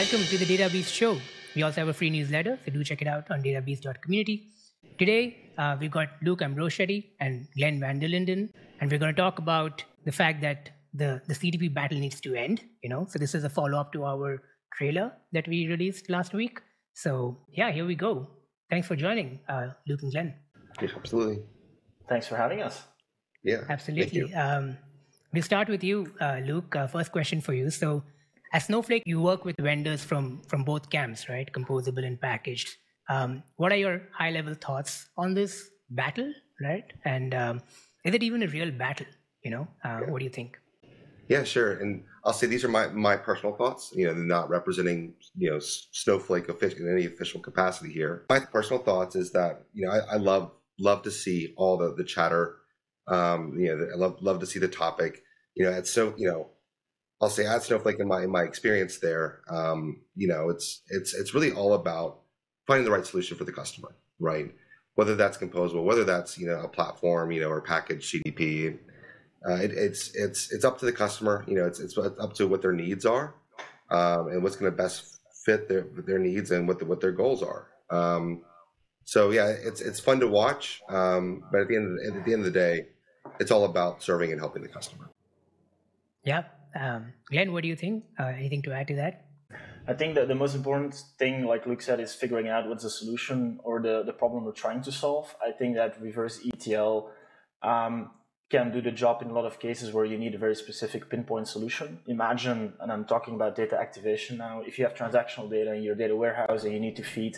Welcome to the DataBeast show. We also have a free newsletter, so do check it out on databeast.community. Today, we've got Luke Ambrosetti and Glenn Vanderlinden, and we're going to talk about the fact that the CDP battle needs to end. So this is a follow-up to our trailer that we released last week. So yeah, here we go. Thanks for joining, Luke and Glenn. Yeah, absolutely. Thanks for having us. Yeah, absolutely. We'll start with you, Luke. First question for you. So at Snowflake, you work with vendors from both camps, right? Composable and packaged. What are your high-level thoughts on this battle, right? And is it even a real battle? What do you think? Yeah, sure. And I'll say these are my personal thoughts. They're not representing Snowflake in any official capacity here. My personal thoughts is that I love to see all the chatter. I love to see the topic. I'll say at Snowflake in my experience there, it's really all about finding the right solution for the customer, right? Whether that's composable, whether that's a platform, or package CDP, it's up to the customer. It's up to what their needs are, and what's going to best fit their needs and what their goals are. So yeah, it's fun to watch, but at the end of the day, it's all about serving and helping the customer. Yeah. Glenn, what do you think? Anything to add to that? I think that the most important thing, like Luke said, is figuring out what's the solution or the problem we're trying to solve. I think that reverse ETL can do the job in a lot of cases where you need a very specific pinpoint solution. Imagine, and I'm talking about data activation now, if you have transactional data in your data warehouse and you need to feed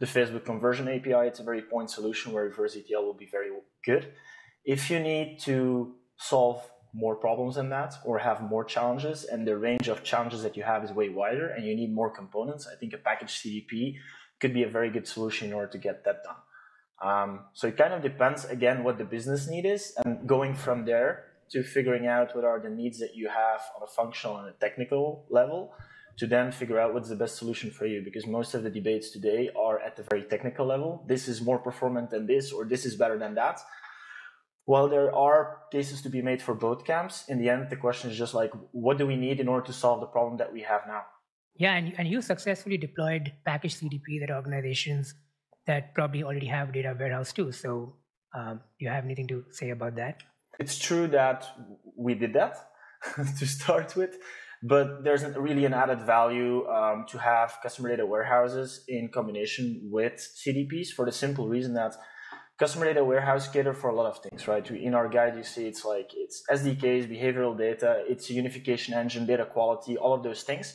the Facebook conversion API, it's a very point solution where reverse ETL will be very good. If you need to solve more problems than that or have more challenges, and the range of challenges that you have is way wider and you need more components, I think a packaged CDP could be a very good solution in order to get that done. So it kind of depends, again, what the business need is, and going from there to figuring out what are the needs that you have on a functional and a technical level to then figure out what's the best solution for you, because most of the debates today are at the very technical level. This is more performant than this, or this is better than that. Well, there are cases to be made for both camps. In the end, the question is just like, what do we need in order to solve the problem that we have now? Yeah, and you successfully deployed packaged CDP at organizations that probably already have data warehouse too. So do you have anything to say about that? It's true that we did that to start with, but there's really an added value to have customer data warehouses in combination with CDPs, for the simple reason that customer data warehouse cater for a lot of things, right? In our guide, you see it's SDKs, behavioral data, it's a unification engine, data quality, all of those things.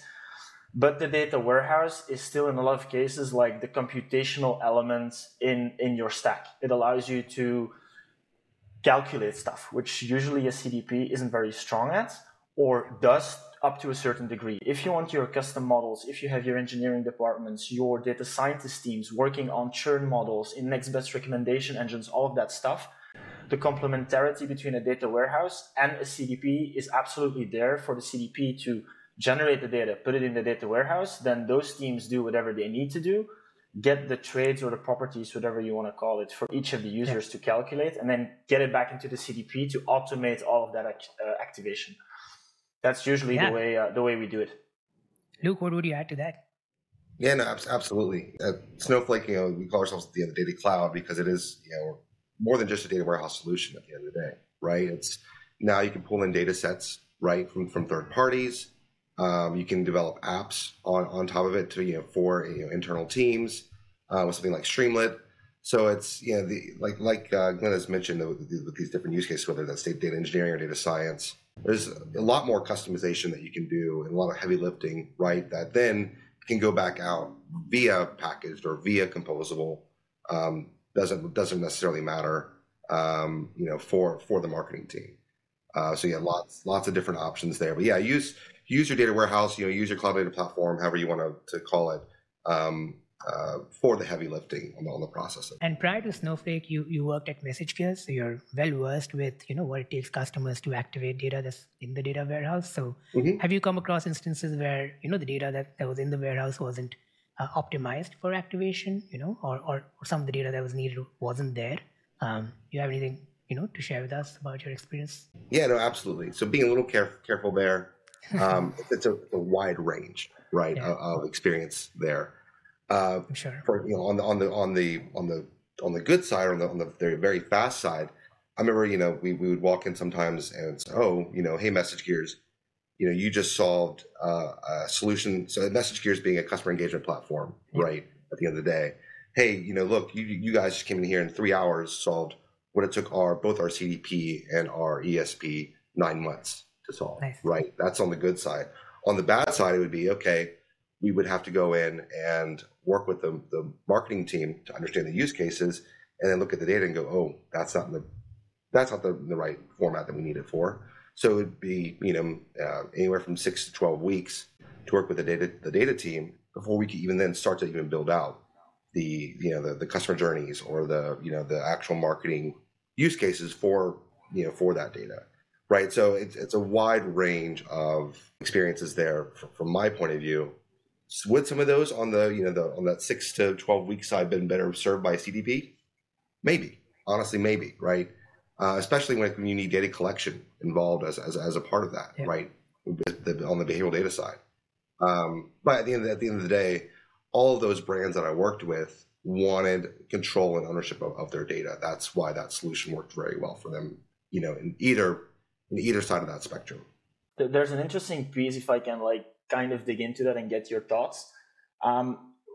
But the data warehouse is still in a lot of cases like the computational elements in your stack. It allows you to calculate stuff, which usually a CDP isn't very strong at, or does up to a certain degree. If you want your custom models, if you have your engineering departments, your data scientist teams working on churn models, in next best recommendation engines, all of that stuff, the complementarity between a data warehouse and a CDP is absolutely there for the CDP to generate the data, put it in the data warehouse, then those teams do whatever they need to do, get the trades or the properties, whatever you want to call it, for each of the users to calculate, and then get it back into the CDP to automate all of that activation. That's usually the way we do it. Luke, what would you add to that? Yeah, no, absolutely. At Snowflake, we call ourselves the data cloud because it is, more than just a data warehouse solution at the end of the day, right? It's now you can pull in data sets, right, from third parties. You can develop apps on top of it to for internal teams with something like Streamlit. So it's like Glenn has mentioned with these different use cases, whether that's data engineering or data science. There's a lot more customization that you can do and a lot of heavy lifting, right, that then can go back out via packaged or via composable. Doesn't necessarily matter, for the marketing team. So yeah, lots of different options there. But yeah, use your data warehouse, use your cloud data platform, however you want to call it, for the heavy lifting on the processing. And prior to Snowflake, you worked at MessageGears, so you're well versed with what it takes customers to activate data that's in the data warehouse. So have you come across instances where the data that was in the warehouse wasn't optimized for activation, or some of the data that was needed wasn't there? Do you have anything to share with us about your experience? Yeah, no, absolutely. So being a little careful there, It's a wide range, right, of experience there. Sure. For, you know, on the good side, or on the very fast side, I remember, you know, we would walk in sometimes and say, oh, you know, hey, MessageGears, you know, you just solved a solution. So MessageGears being a customer engagement platform, right? At the end of the day, hey, you know, look, you guys just came in here in 3 hours, solved what it took both our CDP and our ESP 9 months to solve. Nice. Right? That's on the good side. On the bad side, it would be, okay, we would have to go in and work with the marketing team to understand the use cases, and then look at the data and go, oh, that's not the right format that we need it for. So it would be, you know, anywhere from 6 to 12 weeks to work with the data team before we could even then start to even build out the, you know, the customer journeys or the, you know, the actual marketing use cases for, you know, for that data. Right. So it's a wide range of experiences there from my point of view. Would some of those on the, you know, on that 6 to 12 week side been better served by CDP? Maybe, honestly, maybe. Right. Especially when you need data collection involved as a part of that. Yeah. Right. On the behavioral data side. But at the end of the day, all of those brands that I worked with wanted control and ownership of their data. That's why that solution worked very well for them, you know, in either side of that spectrum. There's an interesting piece, if I can like kind of dig into that and get your thoughts.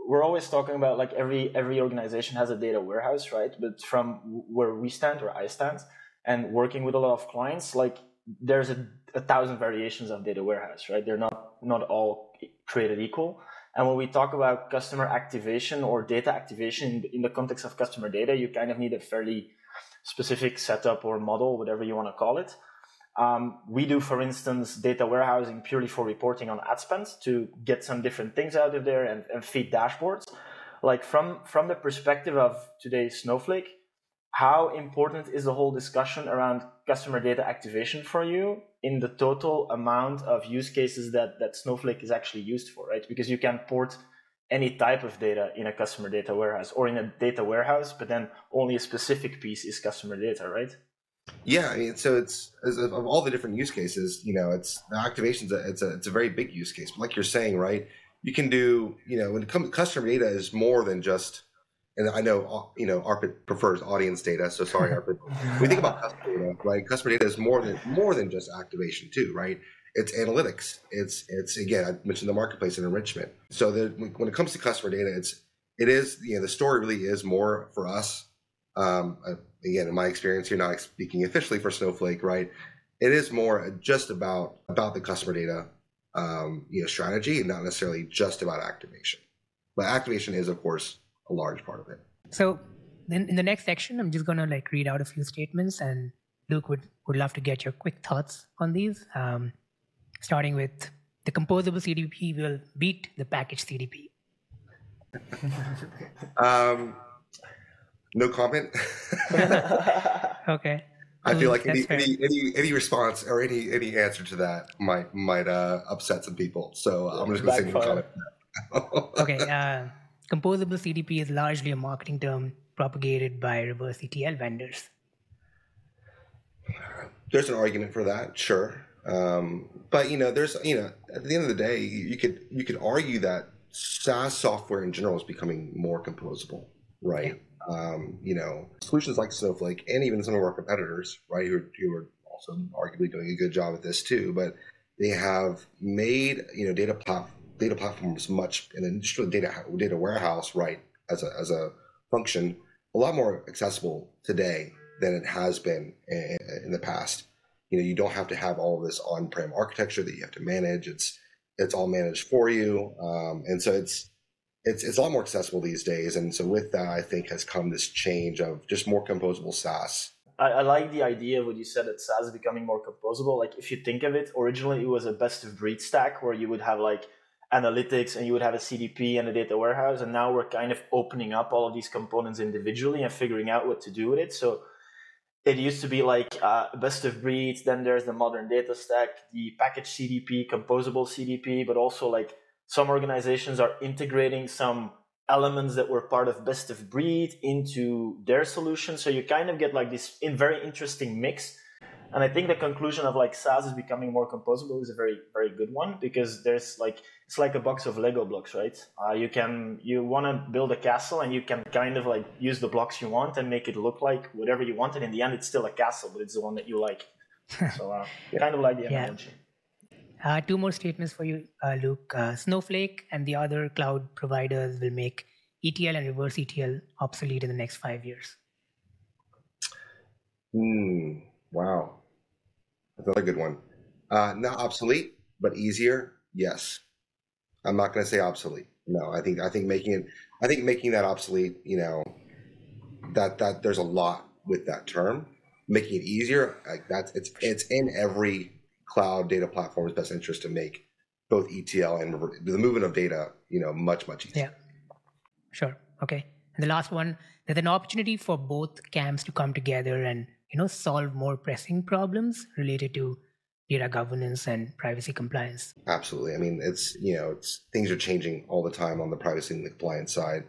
We're always talking about like every organization has a data warehouse, right? But from where we stand, or I stand, and working with a lot of clients, like there's a thousand variations of data warehouse, right? They're not all created equal. And when we talk about customer activation or data activation in the context of customer data, you kind of need a fairly specific setup or model, whatever you want to call it. We do, for instance, data warehousing purely for reporting on ad spends to get some different things out of there and feed dashboards. Like from the perspective of today's Snowflake, how important is the whole discussion around customer data activation for you in the total amount of use cases that Snowflake is actually used for, right? Because you can port any type of data in a customer data warehouse or in a data warehouse, but then only a specific piece is customer data, right? Yeah, I mean, so it's of all the different use cases, you know, it's the activation's it's a very big use case. But like you're saying, right, you can do, you know, when it comes to customer data is more than just, and I know, you know, Arpit prefers audience data, so sorry, Arpit. When we think about customer data, right? Customer data is more than just activation too, right? It's analytics. It's again, I mentioned the marketplace and enrichment. So when it comes to customer data, it is, you know, the story really is more for us. Again, in my experience here, not speaking officially for Snowflake, right? It is more just about the customer data, you know, strategy, and not necessarily just about activation. But activation is, of course, a large part of it. So then in the next section, I'm just going to like read out a few statements, and Luke would love to get your quick thoughts on these. Starting with the composable CDP will beat the packaged CDP. No comment. Okay. I feel like any response or any answer to that might upset some people. So I'm just going to say no comment. Okay. Composable CDP is largely a marketing term propagated by reverse ETL vendors. There's an argument for that, sure. But you know, there's, you know, at the end of the day, you could argue that SaaS software in general is becoming more composable, right? Yeah. You know, solutions like Snowflake and even some of our competitors, right, who are also arguably doing a good job at this too, but they have made, you know, data platforms much, and then just data warehouse, right, as a function, a lot more accessible today than it has been in the past. You know, you don't have to have all of this on-prem architecture that you have to manage. It's all managed for you, and so it's a lot more accessible these days. And so with that, I think has come this change of just more composable SaaS. I like the idea of what you said, that SaaS is becoming more composable. Like if you think of it, originally it was a best of breed stack where you would have like analytics and you would have a CDP and a data warehouse, and now we're kind of opening up all of these components individually and figuring out what to do with it. So it used to be like best of breed, then there's the modern data stack, the packaged CDP, composable CDP, but also like some organizations are integrating some elements that were part of best of breed into their solution. So you kind of get like this very interesting mix. And I think the conclusion of like SaaS is becoming more composable is a very, very good one, because there's like, it's like a box of Lego blocks, right? You want to build a castle, and you can kind of like use the blocks you want and make it look like whatever you want. And in the end, it's still a castle, but it's the one that you like. So kind of like the analogy. Yeah. Two more statements for you, Luke. Snowflake and the other cloud providers will make ETL and reverse ETL obsolete in the next 5 years. Wow. That's another good one. Not obsolete, but easier. Yes. I'm not going to say obsolete. No, I think making it, making that obsolete, you know, that there's a lot with that term. Making it easier, like it's in every cloud data platform's best interest to make both ETL and the movement of data, you know, much, much easier. Yeah. Sure. Okay. And the last one, there's an opportunity for both camps to come together and, you know, solve more pressing problems related to data governance and privacy compliance. Absolutely. I mean, it's, you know, things are changing all the time on the privacy and the compliance side.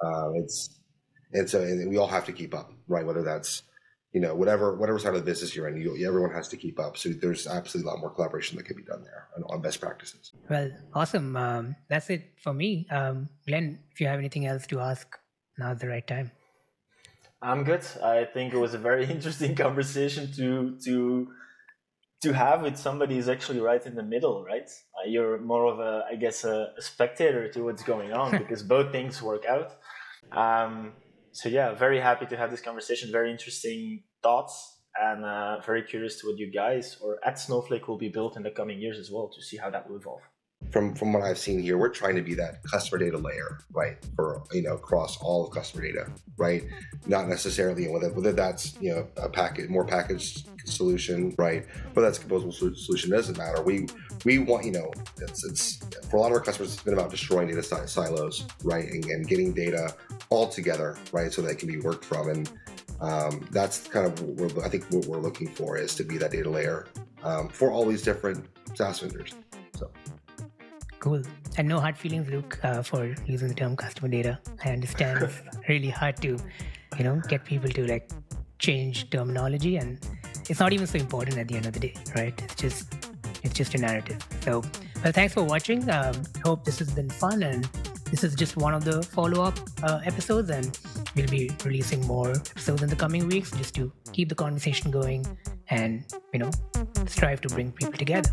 And we all have to keep up, right? Whether that's, you know, whatever side of the business you're in, everyone has to keep up. So there's absolutely a lot more collaboration that could be done there on best practices. Well, awesome. That's it for me. Glenn, if you have anything else to ask, now's the right time. I'm good. I think it was a very interesting conversation to have with somebody who's actually right in the middle, right? You're more of a, I guess, a spectator to what's going on, because both things work out. So yeah, very happy to have this conversation. Very interesting thoughts, and very curious to what you guys or at Snowflake will be built in the coming years as well, to see how that will evolve. From what I've seen here, we're trying to be that customer data layer, right? For, you know, across all of customer data, right? Not necessarily whether that's, you know, a packaged solution, right? Whether that's a composable solution, doesn't matter. We want, you know, it's for a lot of our customers, it's been about destroying data silos, right? And getting data all together, right? So that it can be worked from. And that's kind of I think what we're looking for, is to be that data layer for all these different SaaS vendors. So. Cool. And no hard feelings, Luke, for using the term customer data. I understand it's really hard to, you know, get people to like change terminology, and it's not even so important at the end of the day, right? It's just a narrative. So, well, thanks for watching. Hope this has been fun, and this is just one of the follow-up episodes, and we'll be releasing more episodes in the coming weeks just to keep the conversation going and, you know, strive to bring people together.